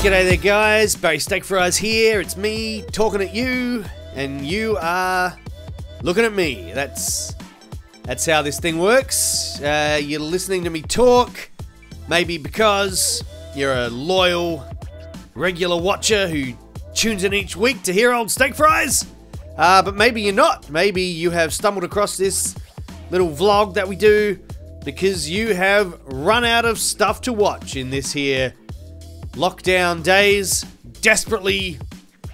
G'day there guys, Barry Steakfries here, it's me talking at you, and you are looking at me. That's how this thing works. You're listening to me talk, maybe because you're a loyal, regular watcher who tunes in each week to hear old Steakfries, but maybe you're not. Maybe you have stumbled across this little vlog that we do because you have run out of stuff to watch in this here lockdown days, desperately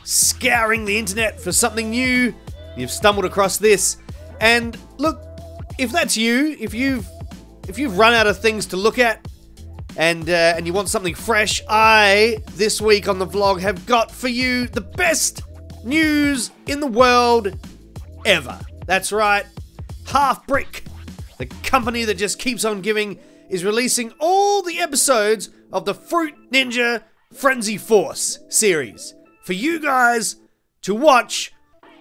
scouring the internet for something new. You've stumbled across this, and look, if that's you, if you've run out of things to look at, and you want something fresh, I this week on the vlog have got for you the best news in the world ever. That's right, Halfbrick, the company that just keeps on giving, is releasing all the episodes of the Fruit Ninja Frenzy Force series for you guys to watch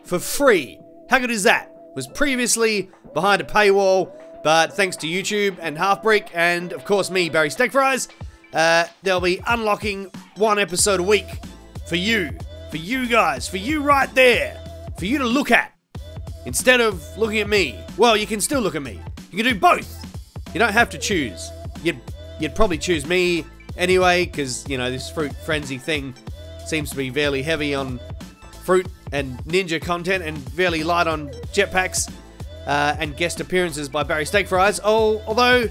for free. How good is that? It was previously behind a paywall, but thanks to YouTube and Halfbrick and of course me, Barry Steakfries, they'll be unlocking one episode a week for you guys, for you right there, for you to look at instead of looking at me. Well, you can still look at me. You can do both. You don't have to choose. You'd probably choose me anyway, because, you know, this Fruit Frenzy thing seems to be fairly heavy on fruit and ninja content and fairly light on jetpacks and guest appearances by Barry Steakfries. Oh, although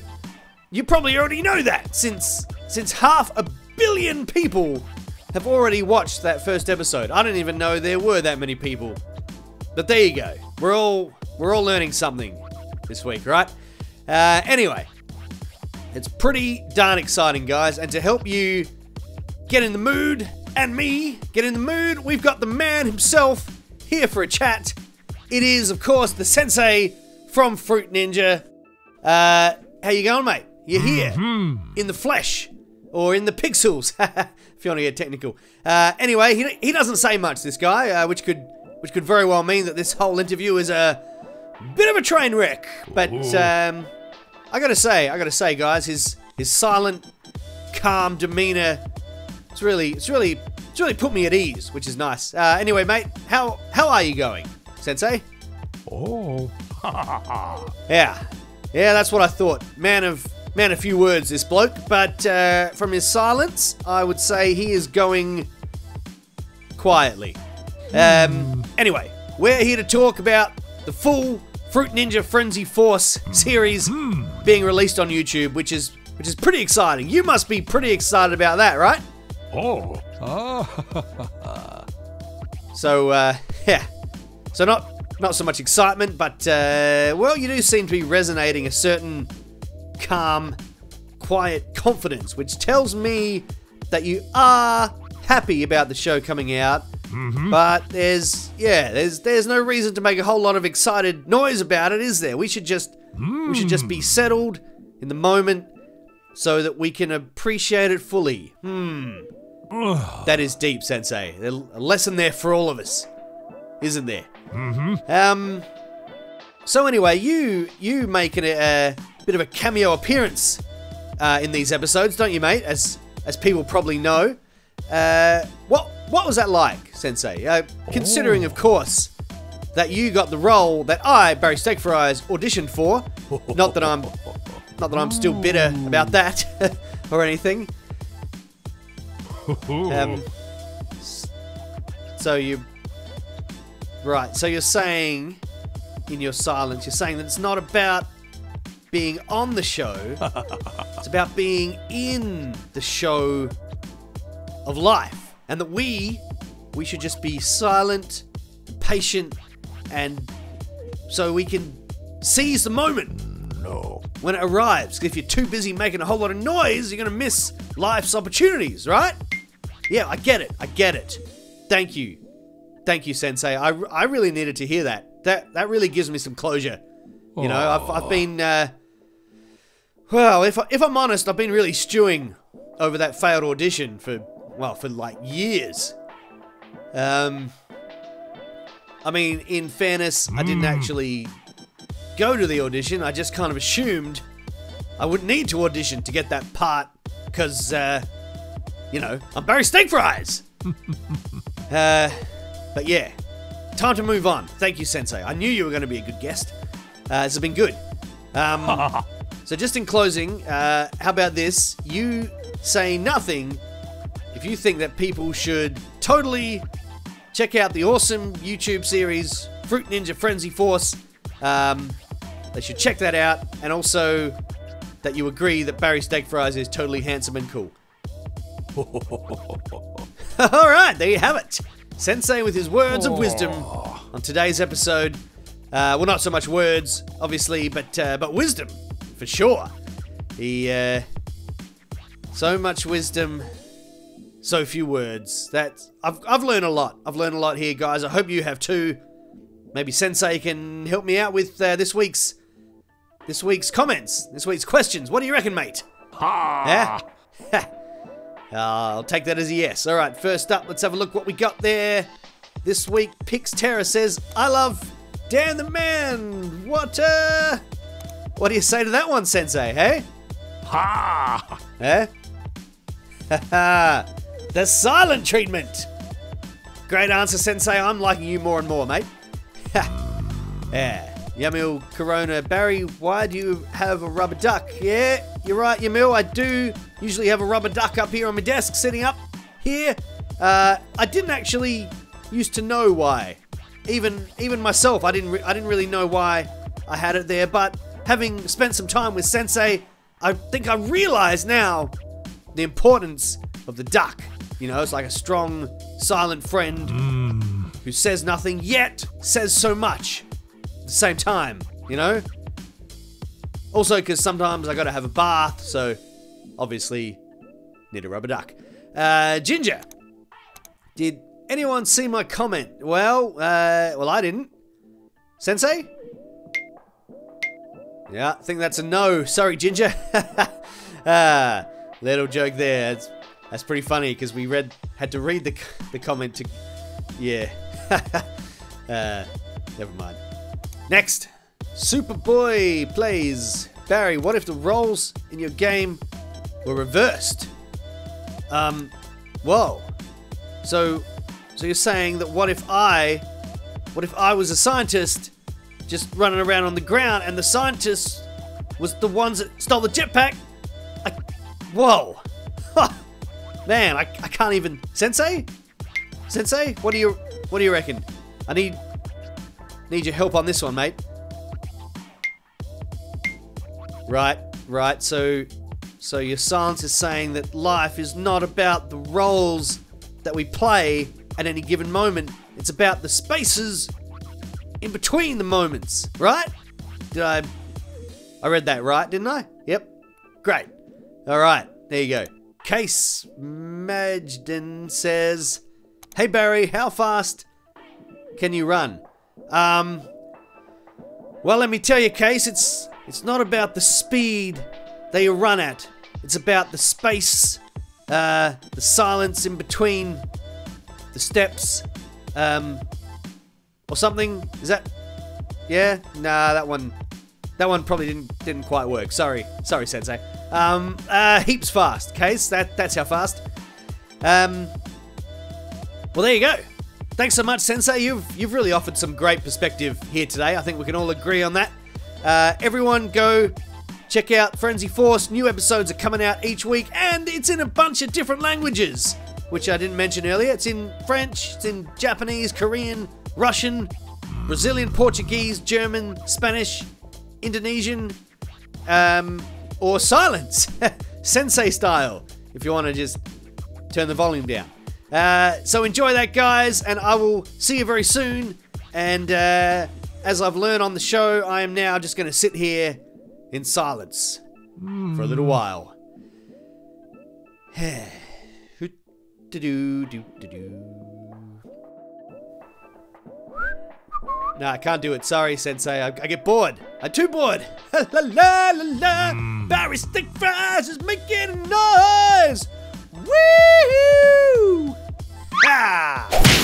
you probably already know that, since 500 million people have already watched that first episode. I didn't even know there were that many people. But there you go. We're all learning something this week, right? Anyway, it's pretty darn exciting, guys, and to help you get in the mood, and me get in the mood, we've got the man himself here for a chat. It is, of course, the sensei from Fruit Ninja. How you going, mate? You're here, in the flesh, or in the pixels, if you want to get technical. Anyway, he doesn't say much, this guy, which could very well mean that this whole interview is a bit of a train wreck, but, I gotta say, guys, his silent, calm demeanor—it's really put me at ease, which is nice. Anyway, mate, how are you going, Sensei? Oh, yeah, that's what I thought. Man of few words, this bloke. But from his silence, I would say he is going quietly. Anyway, we're here to talk about the full Fruit Ninja Frenzy Force series being released on YouTube, which is pretty exciting. You must be pretty excited about that, right? Oh. So yeah. So not so much excitement, but well, you do seem to be resonating a certain calm, quiet confidence, which tells me that you are happy about the show coming out. But there's no reason to make a whole lot of excited noise about it, is there? We should just be settled in the moment so that we can appreciate it fully. That is deep, Sensei. A lesson there for all of us, isn't there? So anyway, you make a bit of a cameo appearance in these episodes, don't you, mate? As people probably know. What was that like, Sensei? Considering, of course, that you got the role that I, Barry Steakfries, auditioned for. Not that I'm still bitter about that or anything. So you're saying, in your silence, you're saying that it's not about being on the show. It's about being in the show of life. And that we should just be silent, patient, and so we can seize the moment when it arrives. If you're too busy making a whole lot of noise, you're gonna miss life's opportunities, right? Yeah, I get it. Thank you, Sensei. I really needed to hear that. That really gives me some closure. You know, I've been well, if I'm honest, I've been really stewing over that failed audition for like years. I mean, in fairness, I didn't actually go to the audition. I just kind of assumed I wouldn't need to audition to get that part because, you know, I'm Barry Steakfries! But yeah, time to move on. Thank you, Sensei. I knew you were going to be a good guest. This has been good. So just in closing, how about this? You say nothing if you think that people should totally check out the awesome YouTube series, Fruit Ninja Frenzy Force. They should check that out. And also that you agree that Barry Steakfries is totally handsome and cool. All right, there you have it. Sensei with his words of wisdom on today's episode. Well, not so much words, obviously, but wisdom, for sure. He, so much wisdom, so few words. I've learned a lot. I've learned a lot here, guys. I hope you have too. Maybe Sensei can help me out with this week's comments, this week's questions. What do you reckon, mate? Ha! Yeah? I'll take that as a yes. All right, first up, let's have a look what we got there. This week, Pixterra says, I love Dan the Man. What do you say to that one, Sensei, hey? Ha! Eh? Ha ha! The silent treatment! Great answer, Sensei. I'm liking you more and more, mate. Ha! Yeah. Yamil Corona, Barry, why do you have a rubber duck? Yeah, you're right, Yamil. I do usually have a rubber duck up here on my desk, sitting up here. I didn't actually used to know why. Even myself, I didn't really know why I had it there, but having spent some time with Sensei, I think I realize now the importance of the duck. You know, it's like a strong, silent friend who says nothing, yet says so much at the same time, you know? Also, because sometimes I gotta have a bath, so obviously need a rubber duck. Ginger, did anyone see my comment? Well, well, I didn't. Sensei? Yeah, I think that's a no. Sorry, Ginger. Little joke there. That's pretty funny because we had to read the comment to... Yeah. Never mind. Next. Superboy plays Barry. What if the roles in your game were reversed? Whoa. So you're saying that what if I was a scientist... just running around on the ground, and the scientists was the ones that stole the jetpack. Whoa, huh. Man, I can't even. Sensei, what do you reckon? I need your help on this one, mate. Right. So your science is saying that life is not about the roles that we play at any given moment. It's about the spaces in between the moments, right? I read that right, didn't I? Yep. Great. All right, there you go. Case Majdin says, hey Barry, how fast can you run? Well, let me tell you, Case, it's not about the speed that you run at. It's about the space, the silence in between the steps, or something. Is that... yeah? Nah, that one probably didn't quite work. Sorry, Sensei. Heaps fast, Case. That's how fast. Well, there you go. Thanks so much, Sensei. You've really offered some great perspective here today. I think we can all agree on that. Everyone go check out Frenzy Force. New episodes are coming out each week, and it's in a bunch of different languages, which I didn't mention earlier. It's in French, it's in Japanese, Korean, Russian, Brazilian, Portuguese, German, Spanish, Indonesian, or silence, Sensei style, if you want to just turn the volume down. So enjoy that, guys, and I will see you very soon. And as I've learned on the show, I am now just going to sit here in silence for a little while. No, I can't do it. Sorry, Sensei. I get bored. I'm too bored. La la la la. Barry Steakfries is making a noise. Woohoo! Ah!